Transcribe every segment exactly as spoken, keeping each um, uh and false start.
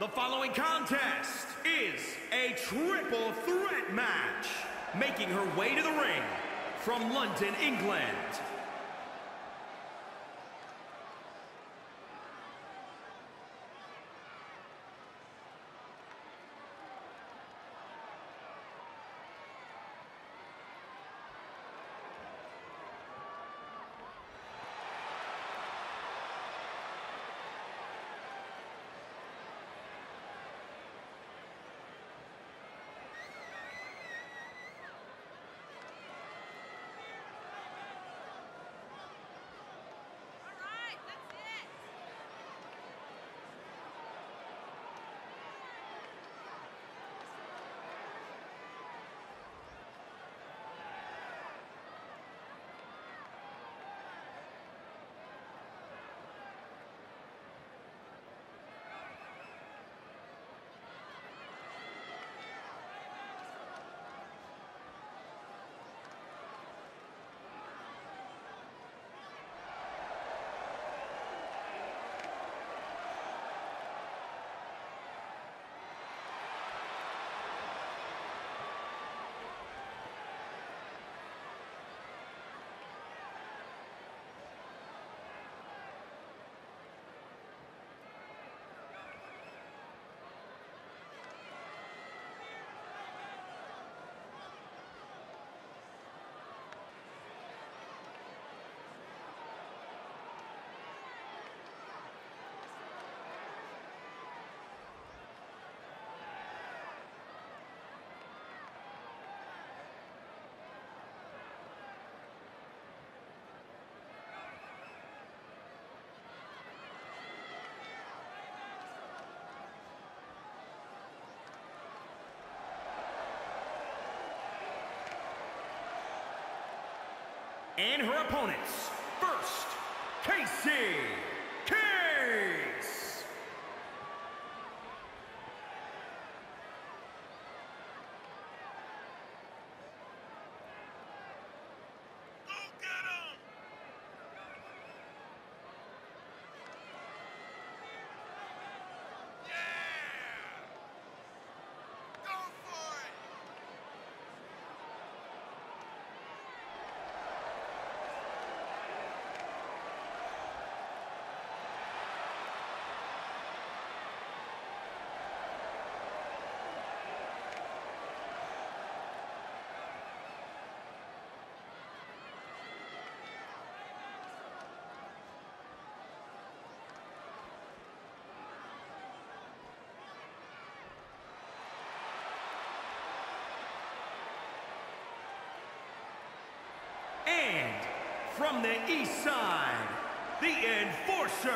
The following contest is a triple threat match, making her way to the ring from London, England. And her opponents, first, Casey Case. Go get him! Yeah! Go for it! And from the east side, the Enforcer.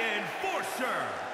enforcer.